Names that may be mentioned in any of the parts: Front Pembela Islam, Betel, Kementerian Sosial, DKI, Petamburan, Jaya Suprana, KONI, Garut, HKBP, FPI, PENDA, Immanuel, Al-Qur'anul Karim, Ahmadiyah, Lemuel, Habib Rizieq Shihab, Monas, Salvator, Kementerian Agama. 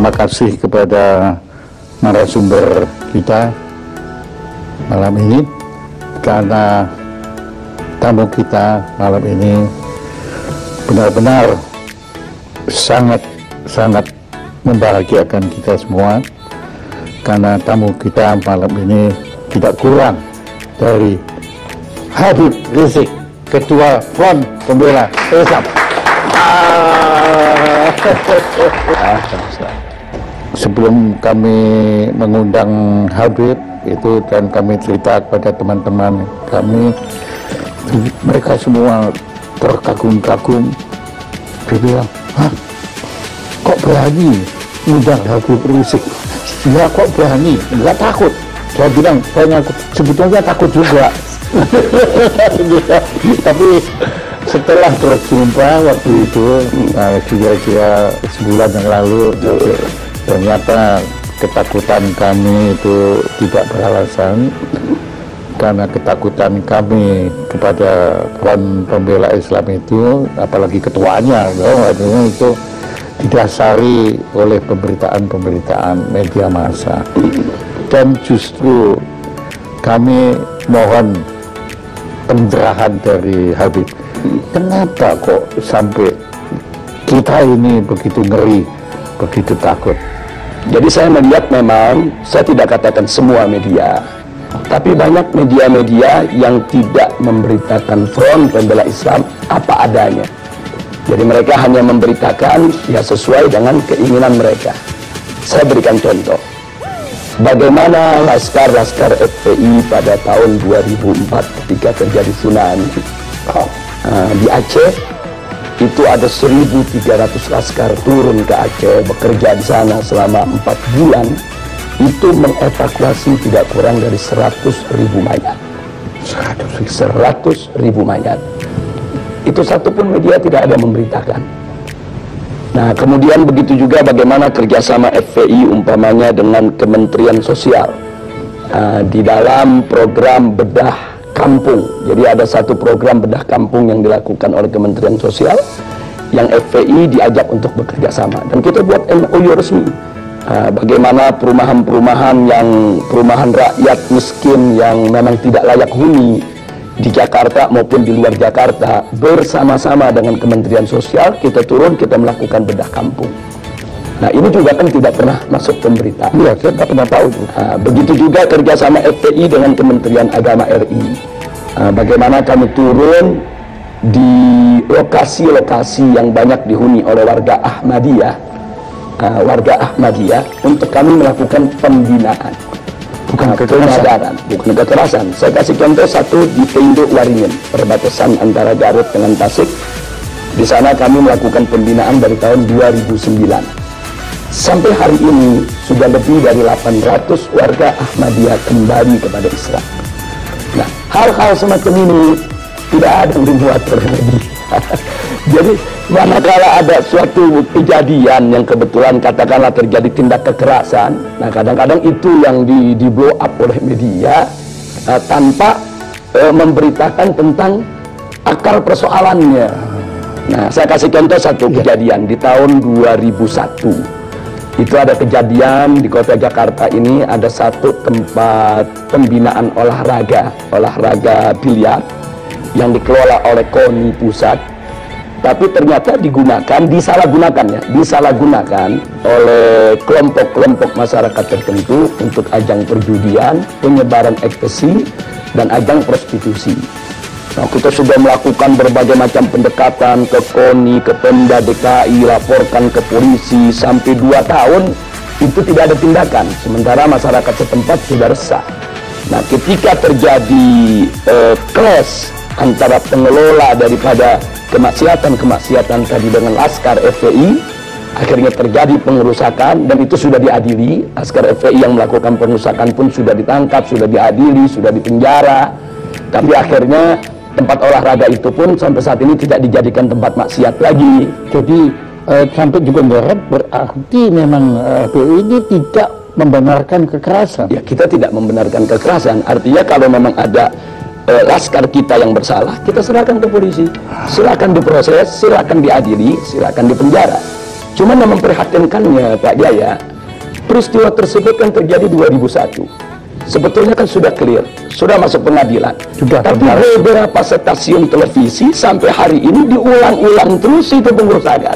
terima kasih kepada narasumber kita malam ini, karena tamu kita malam ini benar-benar sangat membahagiakan kita semua, karena tamu kita malam ini tidak kurang dari Habib Rizieq, Ketua Front Pembela Islam. Sebelum kami mengundang Habib itu dan kami cerita kepada teman-teman kami, mereka semua terkagum-kagum. Dia bilang, "Hah? Kok berani ngundang Habib Rizieq? Ya kok berani, nggak takut?" Saya bilang, saya sebetulnya takut juga. Tapi setelah berjumpa waktu itu, kira-kira sebulan yang lalu, ternyata ketakutan kami itu tidak beralasan, karena ketakutan kami kepada Front Pembela Islam itu, apalagi ketuanya, itu didasari oleh pemberitaan-pemberitaan media massa. Dan justru kami mohon pencerahan dari Habib, kenapa kok sampai kita ini begitu ngeri, begitu takut? Jadi saya melihat memang, saya tidak katakan semua media, tapi banyak media-media yang tidak memberitakan Front Pembela Islam apa adanya. Jadi mereka hanya memberitakan ya sesuai dengan keinginan mereka. Saya berikan contoh. Bagaimana laskar-laskar FPI pada tahun 2004 ketika terjadi tsunami di Aceh, itu ada 1.300 laskar turun ke Aceh, bekerja di sana selama 4 bulan, itu mengevakuasi tidak kurang dari 100.000 mayat. 100.000 mayat. Itu satu pun media tidak ada memberitakan. Nah, kemudian begitu juga bagaimana kerjasama FPI umpamanya dengan Kementerian Sosial di dalam program bedah kampung. Jadi ada satu program bedah kampung yang dilakukan oleh Kementerian Sosial yang FPI diajak untuk bekerja sama, dan kita buat MOU resmi. Bagaimana perumahan rakyat miskin yang memang tidak layak huni di Jakarta maupun di luar Jakarta, bersama-sama dengan Kementerian Sosial kita turun, kita melakukan bedah kampung. Nah, ini juga kan tidak pernah masuk pemberitaan. Iya, saya tidak pernah tahu. Begitu juga kerjasama FPI dengan Kementerian Agama RI. Bagaimana kami turun di lokasi-lokasi yang banyak dihuni oleh warga Ahmadiyah, untuk kami melakukan pembinaan. Bukan kekerasan. Bukan kekerasan. Saya kasih contoh satu di Pinduk Waringin, perbatasan antara Garut dengan Tasik. Di sana kami melakukan pembinaan dari tahun 2009. Sampai hari ini sudah lebih dari 800 warga Ahmadiyah kembali kepada Islam. Nah, hal-hal semacam ini tidak ada yang dibuat terlebih. Jadi manakala ada suatu kejadian yang kebetulan katakanlah terjadi tindak kekerasan, nah kadang-kadang itu yang di blow up oleh media tanpa memberitakan tentang akar persoalannya. Nah, saya kasih contoh satu kejadian di tahun 2001. Itu ada kejadian di kota Jakarta ini, ada satu tempat pembinaan olahraga biliar yang dikelola oleh KONI pusat. Tapi ternyata disalahgunakan oleh kelompok-kelompok masyarakat tertentu untuk ajang perjudian, penyebaran ekstasi, dan ajang prostitusi. Nah, kita sudah melakukan berbagai macam pendekatan ke KONI, ke PENDA, DKI, laporkan ke polisi, sampai 2 tahun itu tidak ada tindakan, sementara masyarakat setempat sudah resah. Nah, ketika terjadi clash antara pengelola daripada kemaksiatan-kemaksiatan tadi dengan laskar FPI, akhirnya terjadi pengerusakan, dan itu sudah diadili. Laskar FPI yang melakukan pengerusakan pun sudah ditangkap, sudah diadili, sudah dipenjara. Tapi akhirnya tempat olahraga itu pun sampai saat ini tidak dijadikan tempat maksiat lagi. Jadi sampai juga berat, berarti memang FPI ini tidak membenarkan kekerasan. Ya, kita tidak membenarkan kekerasan. Artinya kalau memang ada laskar kita yang bersalah, kita serahkan ke polisi, silakan diproses, silakan diadili, silakan dipenjara. Cuma memprihatinkannya Pak Jaya, peristiwa tersebut kan terjadi 2001. Sebetulnya kan sudah clear, sudah masuk pengadilan. Sudah, tapi beberapa stasiun televisi sampai hari ini diulang-ulang terus itu pengurusan.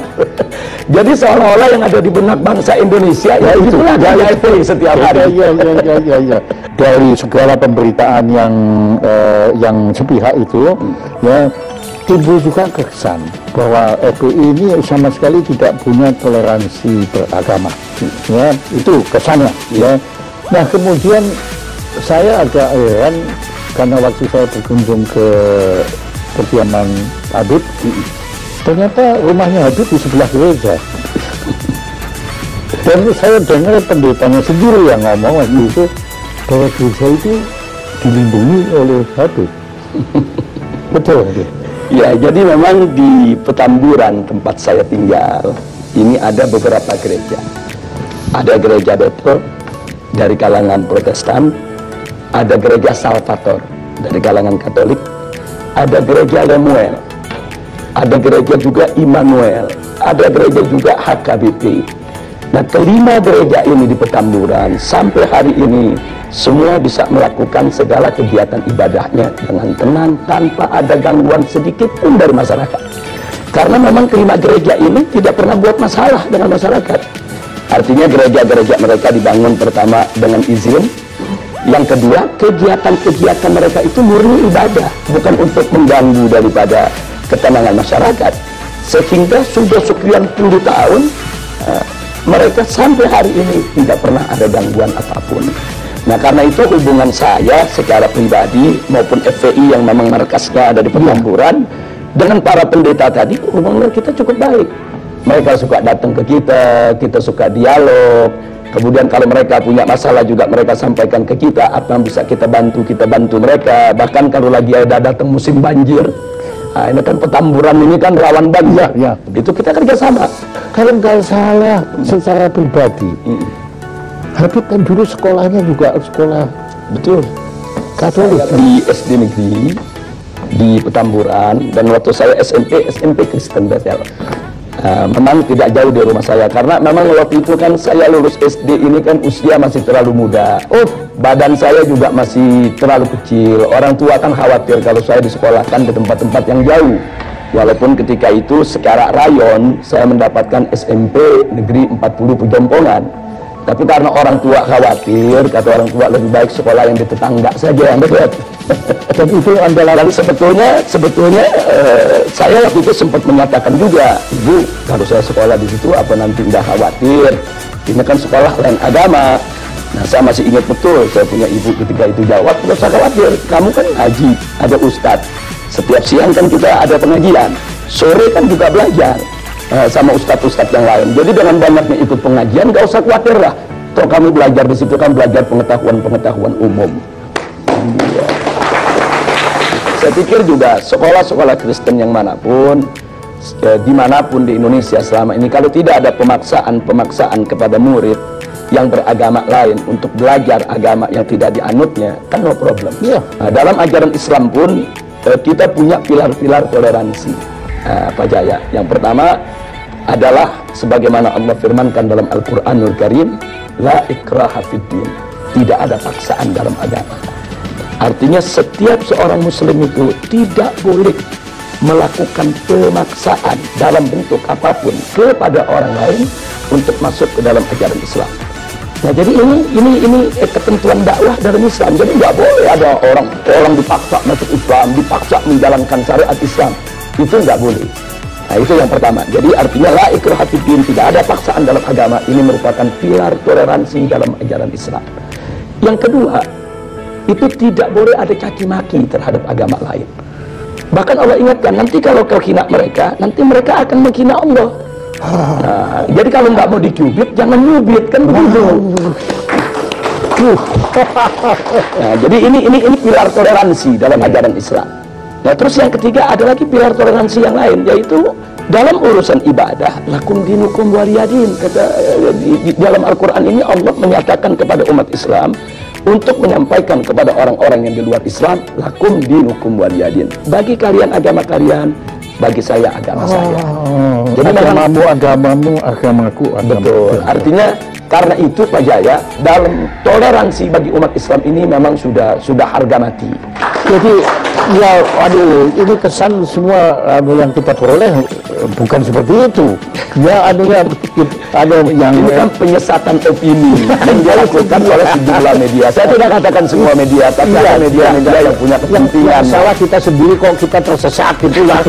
Jadi seolah-olah yang ada di benak bangsa Indonesia ya itulah Jaya itu setiap hari. Iya. Dari segala pemberitaan yang sepihak itu, ya timbul juga kesan bahwa FPI ini sama sekali tidak punya toleransi beragama. Ya, itu kesannya. Ya. Nah kemudian saya agak heran karena waktu saya berkunjung ke kediaman Habib, ternyata rumahnya Habib di sebelah gereja. Dan saya dengar pendetanya sendiri yang ngomong waktu itu bahwa gereja itu dilindungi oleh Habib. Betul gitu? Ya, jadi memang di Petamburan tempat saya tinggal ini ada beberapa gereja. Ada gereja Betel dari kalangan Protestan, ada gereja Salvator dari kalangan Katolik, ada gereja Lemuel, ada gereja juga Immanuel, ada gereja juga HKBP. Nah, kelima gereja ini di Petamburan sampai hari ini semua bisa melakukan segala kegiatan ibadahnya dengan tenang tanpa ada gangguan sedikit pun dari masyarakat. Karena memang kelima gereja ini tidak pernah buat masalah dengan masyarakat. Artinya gereja-gereja mereka dibangun pertama dengan izin. Yang kedua, kegiatan-kegiatan mereka itu murni ibadah, bukan untuk mengganggu daripada ketenangan masyarakat. Sehingga sudah sekian puluh tahun, mereka sampai hari ini tidak pernah ada gangguan apapun. Nah karena itu hubungan saya secara pribadi maupun FPI yang memang markasnya ada di Petamburan dengan para pendeta tadi, hubungan kita cukup baik. Mereka suka datang ke kita, kita suka dialog. Kemudian kalau mereka punya masalah juga mereka sampaikan ke kita. Apa yang bisa kita bantu mereka. Bahkan kalau lagi ada datang musim banjir. Nah, ini kan Petamburan ini kan rawan banjir. Ya. Itu kita kerjasama. Kalau nggak salah secara pribadi. Habib kan dulu sekolahnya juga sekolah. Betul. Katolik. Di SD Negeri, di Petamburan. Dan waktu saya SMP Kristen Betel. Memang tidak jauh dari rumah saya karena memang waktu itu kan saya lulus SD ini kan usia masih terlalu muda. Badan saya juga masih terlalu kecil. Orang tua kan khawatir kalau saya disekolahkan ke tempat-tempat yang jauh. Walaupun ketika itu secara rayon saya mendapatkan SMP Negeri 40 Pejompongan. Tapi karena orang tua khawatir, kata orang tua lebih baik sekolah yang di tetangga saja yang dekat. Dan itu andalan sebetulnya saya waktu itu sempat mengatakan juga, "Ibu, kalau saya sekolah di situ apa nanti nggak khawatir? Ini kan sekolah lain agama." Nah, saya masih ingat betul saya punya ibu ketika itu jawab, "Tidak usah khawatir, kamu kan haji, ada ustadz. Setiap siang kan kita ada pengajian, sore kan juga belajar sama ustadz-ustadz yang lain. Jadi dengan banyaknya ikut pengajian, nggak usah khawatir lah. Toh kamu belajar di situ kan belajar pengetahuan-pengetahuan umum." Saya pikir juga sekolah-sekolah Kristen yang manapun, dimanapun di Indonesia selama ini, kalau tidak ada pemaksaan kepada murid yang beragama lain untuk belajar agama yang tidak dianutnya, kan no problem. Nah, dalam ajaran Islam pun kita punya pilar-pilar toleransi, Pak Jaya. Yang pertama adalah sebagaimana Allah firmankan dalam Al-Qur'anul Karim, la ikraha fid din, tidak ada paksaan dalam agama. Artinya setiap seorang muslim itu tidak boleh melakukan pemaksaan dalam bentuk apapun kepada orang lain untuk masuk ke dalam ajaran Islam. Nah jadi ini ketentuan dakwah dalam Islam. Jadi nggak boleh ada orang dipaksa masuk Islam, dipaksa menjalankan syariat Islam. Itu nggak boleh. Nah itu yang pertama. Jadi artinya la ikraha fid din, tidak ada paksaan dalam agama. Ini merupakan pilar toleransi dalam ajaran Islam. Yang kedua, itu tidak boleh ada caci maki terhadap agama lain. Bahkan Allah ingatkan, nanti kalau kau hina mereka, nanti mereka akan menghina Allah. Jadi kalau nggak mau dicubit, jangan nyubit, kan begitu. Nah, jadi ini pilar toleransi dalam ajaran Islam. Nah, terus yang ketiga ada lagi pilar toleransi yang lain, yaitu dalam urusan ibadah, lakum dinukum waliyadin. Kata di dalam Al-Qur'an ini Allah menyatakan kepada umat Islam untuk menyampaikan kepada orang-orang yang di luar Islam, lakum dinukum waliyadin, bagi kalian agama kalian, bagi saya agama saya. Jadi agamamu, agamamu, agamaku, agamaku. Betul. Artinya karena itu Pak Jaya, dalam toleransi bagi umat Islam ini memang sudah harga mati. Jadi ya, aduh, ini kesan semua yang kita peroleh bukan seperti itu. Ya, ada yang ini kan penyesatan opini yang dilakukan oleh sejumlah media. Saya tidak katakan semua media, tapi ada media-media yang punya kepentingan. Masalah kita sendiri kok kita tersesat gitu lah.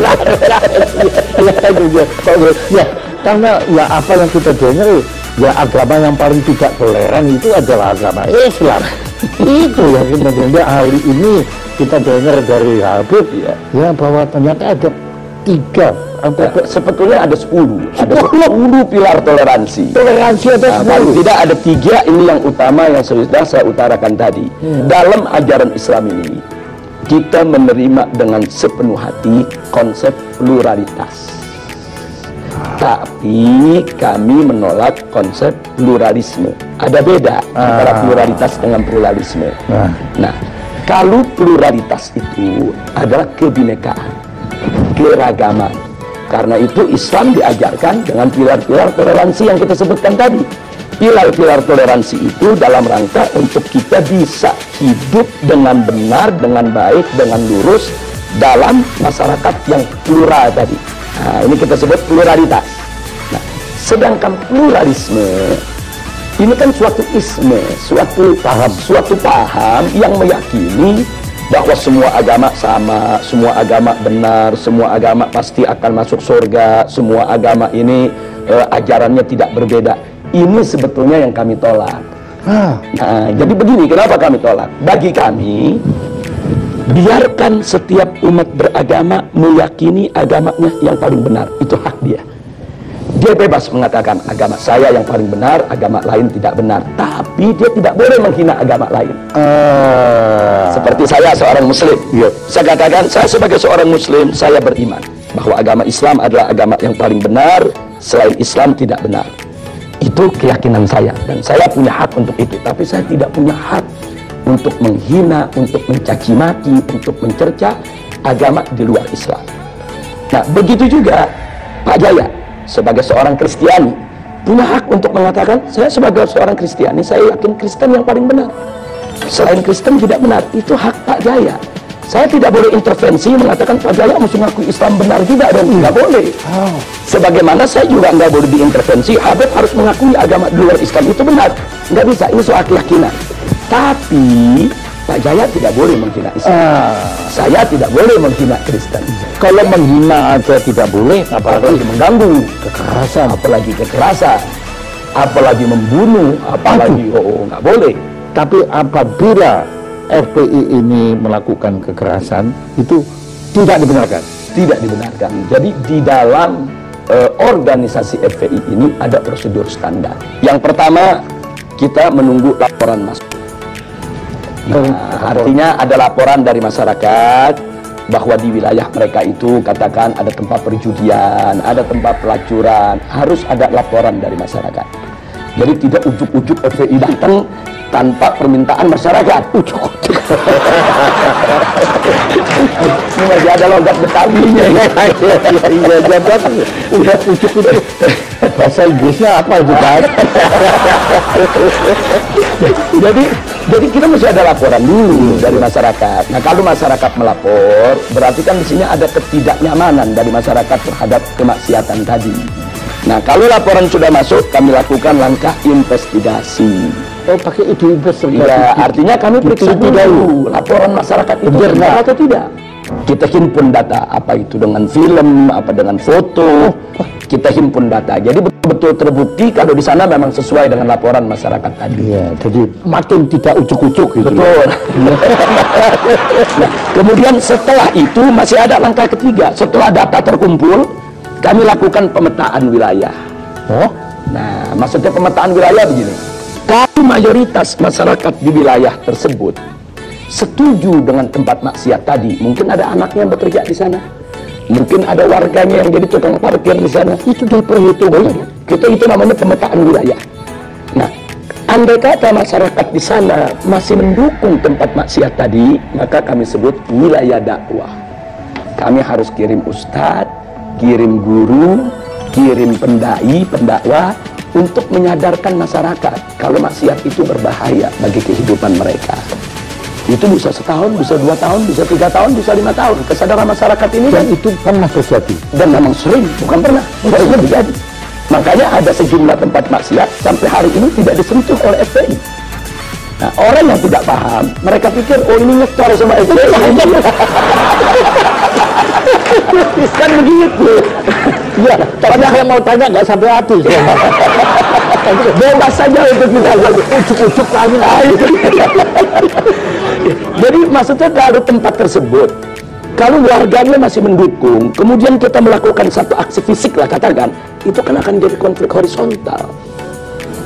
Ya, karena ya apa yang kita dengar, ya agama yang paling tidak toleran itu adalah agama Islam. Itu yang kita dengar hari ini. Kita dengar dari Habib ya, bahwa ternyata ada 3 sebetulnya ada 10 pilar toleransi. Toleransi ada 10. Tidak ada 3 ini yang utama yang sudah saya utarakan tadi. Dalam ajaran Islam ini kita menerima dengan sepenuh hati konsep pluralitas. Tapi kami menolak konsep pluralisme. Ada beda antara pluralitas dengan pluralisme. Nah, kalau pluralitas itu adalah kebinekaan, keragaman. Karena itu Islam diajarkan dengan pilar-pilar toleransi yang kita sebutkan tadi. Pilar-pilar toleransi itu dalam rangka untuk kita bisa hidup dengan benar, dengan baik, dengan lurus dalam masyarakat yang plural tadi. Nah, ini kita sebut pluralitas. Nah, sedangkan pluralisme ini kan suatu isme, suatu paham yang meyakini bahwa semua agama sama, semua agama benar, semua agama pasti akan masuk surga, semua agama ini ajarannya tidak berbeda. Ini sebetulnya yang kami tolak. Nah, jadi begini, kenapa kami tolak? Bagi kami, biarkan setiap umat beragama meyakini agamanya yang paling benar, itu hak dia. Dia bebas mengatakan agama saya yang paling benar, agama lain tidak benar. Tapi dia tidak boleh menghina agama lain. Seperti saya seorang muslim. Saya katakan, saya sebagai seorang muslim, saya beriman bahwa agama Islam adalah agama yang paling benar, selain Islam tidak benar. Itu keyakinan saya, dan saya punya hak untuk itu. Tapi saya tidak punya hak untuk menghina, untuk mencaci maki, untuk mencerca agama di luar Islam. Nah, begitu juga Pak Jaya sebagai seorang Kristiani punya hak untuk mengatakan saya sebagai seorang Kristiani, saya yakin Kristen yang paling benar, selain Kristen tidak benar. Itu hak Pak Jaya. Saya tidak boleh intervensi mengatakan Pak Jaya mesti ngaku Islam benar juga, dan tidak boleh. Sebagaimana saya juga nggak boleh diintervensi Habib harus mengakui agama di luar Islam itu benar. Nggak bisa, ini soal keyakinan. Tapi Pak Jaya tidak boleh menghina Islam. Saya tidak boleh menghina Kristen. Kalau menghina aja tidak boleh, apalagi mengganggu, kekerasan, apalagi kekerasan, apalagi membunuh, apalagi nggak boleh. Tapi apabila FPI ini melakukan kekerasan, itu tidak dibenarkan. Tidak dibenarkan. Jadi di dalam organisasi FPI ini ada prosedur standar. Yang pertama, kita menunggu laporan masuk. Nah, artinya ada laporan dari masyarakat bahwa di wilayah mereka itu katakan ada tempat perjudian, ada tempat pelacuran. Harus ada laporan dari masyarakat. Jadi tidak ujuk-ujuk FPI datang tanpa permintaan masyarakat. Ujuk-ujuk. Ini masih ada logat Betawinya. Udah ujuk-ujuk. Bahasa Inggrisnya apa itu kan? Jadi kita mesti ada laporan dulu dari masyarakat. Nah, kalau masyarakat melapor, berarti kan di sini ada ketidaknyamanan dari masyarakat terhadap kemaksiatan tadi. Nah, kalau laporan sudah masuk, kami lakukan langkah investigasi. Oh, pakai ide investigasi. Ya, artinya kami periksa dulu laporan masyarakat itu benar atau tidak. Kita himpun data, apa itu dengan film, apa dengan foto. Kita himpun data. Jadi betul-betul terbukti kalau di sana memang sesuai dengan laporan masyarakat tadi. Iya, jadi makin tidak ujuk-ujuk gitu. Betul. Nah, kemudian setelah itu masih ada langkah ketiga. Setelah data terkumpul, kami lakukan pemetaan wilayah. Nah, maksudnya pemetaan wilayah begini. Kalau mayoritas masyarakat di wilayah tersebut setuju dengan tempat maksiat tadi, mungkin ada anaknya yang bekerja di sana, mungkin ada warganya yang jadi tukang parkir di sana, itu diperhitungkan. Kita itu namanya pemetaan wilayah. Nah, andai kata masyarakat di sana masih mendukung tempat maksiat tadi, maka kami sebut wilayah dakwah. Kami harus kirim ustadz, kirim guru, kirim pendai, pendakwah untuk menyadarkan masyarakat kalau maksiat itu berbahaya bagi kehidupan mereka. Itu bisa setahun, bisa 2 tahun, bisa 3 tahun, bisa 5 tahun. Kesadaran masyarakat ini dan itu pernah terjadi. Dan memang sering, bukan pernah, sering terjadi. Makanya ada sejumlah tempat maksiat sampai hari ini tidak disentuh oleh FPI. Nah, orang yang tidak paham, mereka pikir, oh ini nyetor sama FPI. Kan begitu. Ya, banyak yang mau tanya nggak sampai hati. Bebas saja untuk kita ucuk-ucuk kami. Jadi maksudnya dari tempat tersebut, kalau warganya masih mendukung, kemudian kita melakukan satu aksi fisik lah katakan, itu kan akan jadi konflik horizontal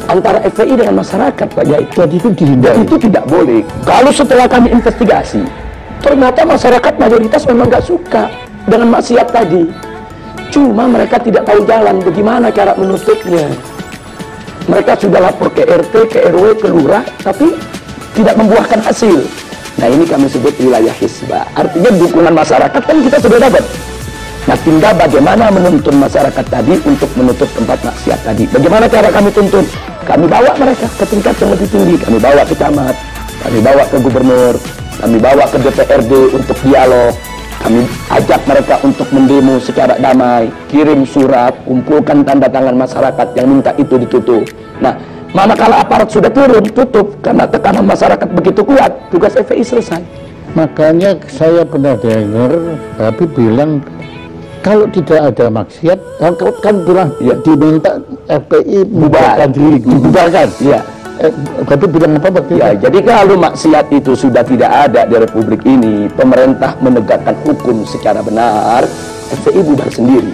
antara FPI dengan masyarakat Pak Jai. Jadi itu dihindari. Itu tidak boleh. Kalau setelah kami investigasi, ternyata masyarakat mayoritas memang nggak suka dengan maksiat tadi. Cuma mereka tidak tahu jalan bagaimana cara menutupnya. Mereka sudah lapor ke RT, ke RW, ke lurah, tapi tidak membuahkan hasil. Nah ini kami sebut wilayah hisbah. Artinya dukungan masyarakat kan kita sudah dapat. Nah tinggal bagaimana menuntun masyarakat tadi untuk menutup tempat maksiat tadi. Bagaimana cara kami tuntun? Kami bawa mereka ke tingkat yang lebih tinggi. Kami bawa ke camat, kami bawa ke gubernur, kami bawa ke DPRD untuk dialog. Kami ajak mereka untuk mendemo secara damai, kirim surat, kumpulkan tanda tangan masyarakat yang minta itu ditutup. Nah, manakala aparat sudah turun, tutup, karena tekanan masyarakat begitu kuat, tugas FPI selesai. Makanya saya pernah dengar Habib bilang, kalau tidak ada maksiat, kan bilang ya, diminta FPI membubarkan diri, dibubarkan. Ya. Bilang apa -apa, ya, jadi kalau maksiat itu sudah tidak ada di Republik ini, pemerintah menegakkan hukum secara benar, FPI bubar sendiri.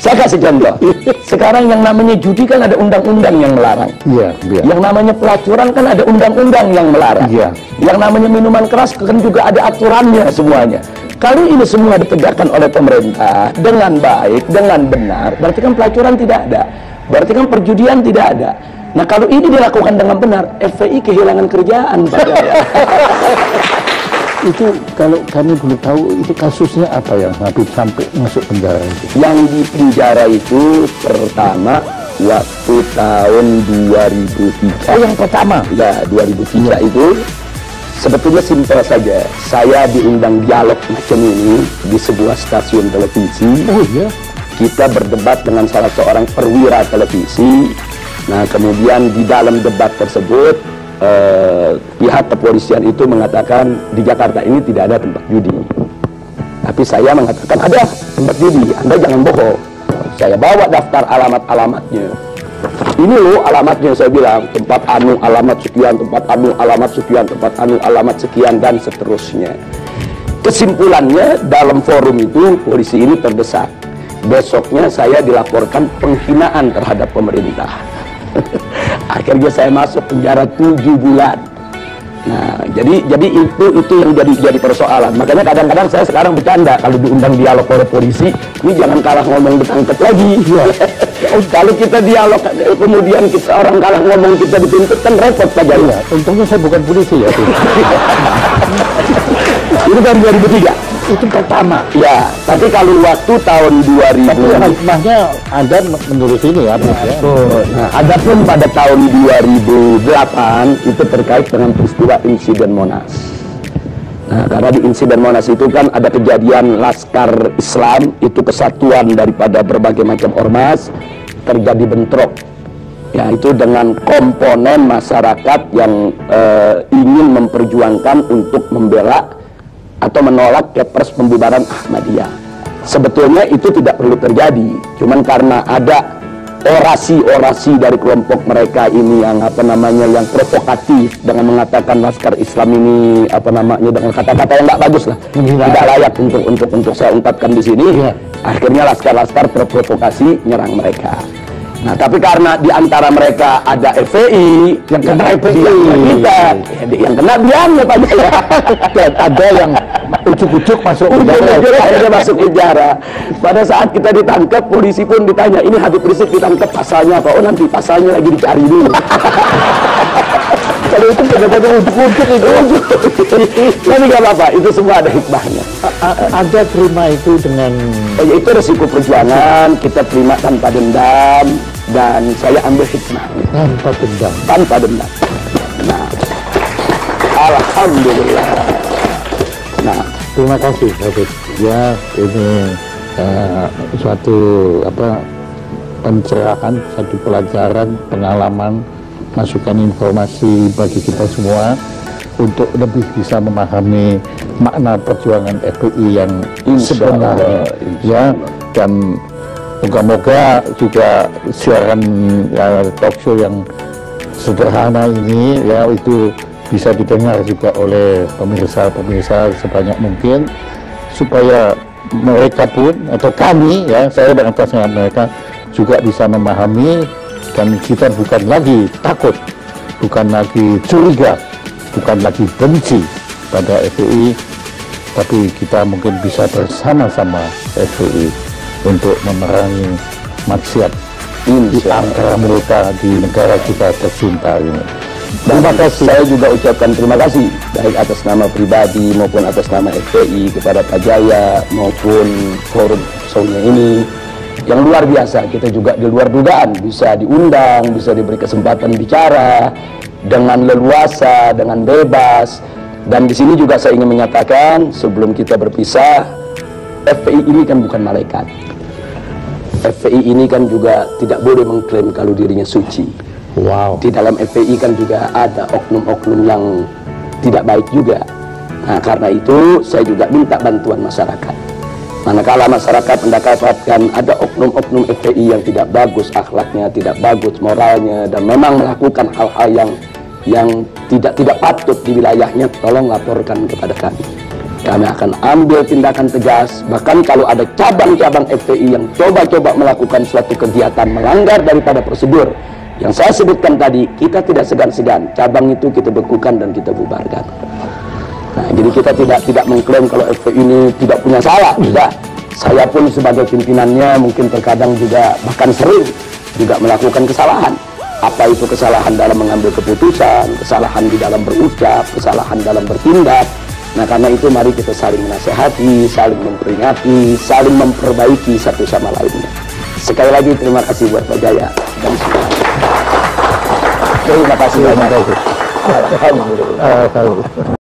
Saya kasih contoh. Sekarang yang namanya judi kan ada undang-undang yang melarang. Iya. Ya. Yang namanya pelacuran kan ada undang-undang yang melarang. Iya. Yang namanya minuman keras kan juga ada aturannya semuanya. Kalau ini semua ditegakkan oleh pemerintah dengan baik, dengan benar, berarti kan pelacuran tidak ada, berarti kan perjudian tidak ada. Nah kalau ini dilakukan dengan benar, FPI kehilangan kerjaan Pak Jaya. Itu kalau kami belum tahu itu kasusnya apa yang Habib sampai masuk penjara itu? Yang di penjara itu pertama waktu tahun 2003. Oh, yang pertama? Ya 2003 ya. Itu sebetulnya simpel saja. Saya diundang dialog macam ini di sebuah stasiun televisi. Oh iya? Kita berdebat dengan salah seorang perwira televisi. Nah, kemudian di dalam debat tersebut, pihak kepolisian itu mengatakan di Jakarta ini tidak ada tempat judi. Tapi saya mengatakan ada tempat judi, Anda jangan bohong. Saya bawa daftar alamat-alamatnya. Ini loh alamatnya, saya bilang, tempat anu alamat sekian, tempat anu alamat sekian, tempat anu alamat sekian, dan seterusnya. Kesimpulannya, dalam forum itu polisi ini terdesak. Besoknya saya dilaporkan penghinaan terhadap pemerintah. Akhirnya saya masuk penjara 7 bulan. Nah, jadi itu yang jadi persoalan. Makanya kadang-kadang saya sekarang bercanda kalau diundang dialog oleh polisi, ini jangan kalah ngomong ditangkap lagi. Kalau kita dialog kemudian kita orang kalah ngomong kita dituntut kan repot saja. Ya, untungnya saya bukan polisi ya. Itu tahun 2003. Itu pertama. Ya, tapi kalau waktu tahun 2000. Tapi hikmahnya ada menurut ini ya. Nah, adapun pada tahun 2008 itu terkait dengan peristiwa insiden Monas. Nah, karena di insiden Monas itu kan ada kejadian Laskar Islam, itu kesatuan daripada berbagai macam ormas, terjadi bentrok. Ya, itu dengan komponen masyarakat yang ingin memperjuangkan untuk membela atau menolak kepres pembubaran Ahmadiyah. Sebetulnya itu tidak perlu terjadi, cuman karena ada orasi-orasi dari kelompok mereka ini yang yang provokatif dengan mengatakan Laskar Islam ini dengan kata-kata yang nggak bagus lah, tidak layak untuk saya ungkapkan di sini. Ya. Akhirnya laskar-laskar terprovokasi nyerang mereka. Nah, tapi karena di antara mereka ada FPI, yang kena FPI, yang kena diamnya Pak Jaya. Ada yang ucuk-ucuk masuk penjara. Pada saat kita ditangkap, polisi pun ditanya, ini Habib Rizieq ditangkap pasalnya apa? Oh, nanti pasalnya lagi dicari dulu. Kalau itu pendapatnya untuk tapi gak apa-apa, itu semua ada hikmahnya. Ada terima itu dengan... itu resiko perjuangan, kita terima tanpa dendam, dan saya ambil hikmahnya. Tanpa dendam? Tanpa dendam. Nah, alhamdulillah. Nah, terima kasih, Habib. Ya, ini suatu apa pencerahan, satu pelajaran, pengalaman, masukan informasi bagi kita semua untuk lebih bisa memahami makna perjuangan FPI yang sebenarnya, ya. Dan moga-moga juga siaran ya, talk show yang sederhana ini ya itu bisa didengar juga oleh pemirsa-pemirsa sebanyak mungkin supaya mereka pun atau kami ya, saya dan atasnya mereka juga bisa memahami. Dan kita bukan lagi takut, bukan lagi curiga, bukan lagi benci pada FPI, tapi kita mungkin bisa bersama-sama FPI untuk memerangi maksiat di antara mereka di negara kita tercinta ini. Terima kasih. Saya juga ucapkan terima kasih baik atas nama pribadi maupun atas nama FPI kepada Pak Jaya maupun forum soalnya ini. Yang luar biasa, kita juga di luar dugaan bisa diundang, bisa diberi kesempatan bicara dengan leluasa, dengan bebas. Dan di sini juga saya ingin menyatakan sebelum kita berpisah, FPI ini kan bukan malaikat. FPI ini kan juga tidak boleh mengklaim kalau dirinya suci. Wow. Di dalam FPI kan juga ada oknum-oknum yang tidak baik juga. Nah, karena itu saya juga minta bantuan masyarakat. Manakala masyarakat mendapatkan ada oknum-oknum FPI yang tidak bagus akhlaknya, tidak bagus moralnya, dan memang melakukan hal-hal yang tidak patut di wilayahnya, tolong laporkan kepada kami. Kami akan ambil tindakan tegas. Bahkan kalau ada cabang-cabang FPI yang coba-coba melakukan suatu kegiatan melanggar daripada prosedur yang saya sebutkan tadi, kita tidak segan-segan, cabang itu kita bekukan dan kita bubarkan. Nah, jadi kita tidak mengklaim kalau FPI ini tidak punya salah, tidak. Saya pun sebagai pimpinannya mungkin terkadang juga bahkan sering juga melakukan kesalahan. Apa itu kesalahan dalam mengambil keputusan, kesalahan di dalam berucap, kesalahan dalam bertindak. Nah, karena itu mari kita saling menasehati, saling memperingati, saling memperbaiki satu sama lainnya. Sekali lagi terima kasih buat Pak Jaya dan semua. Terima kasih banyak. Alhamdulillah.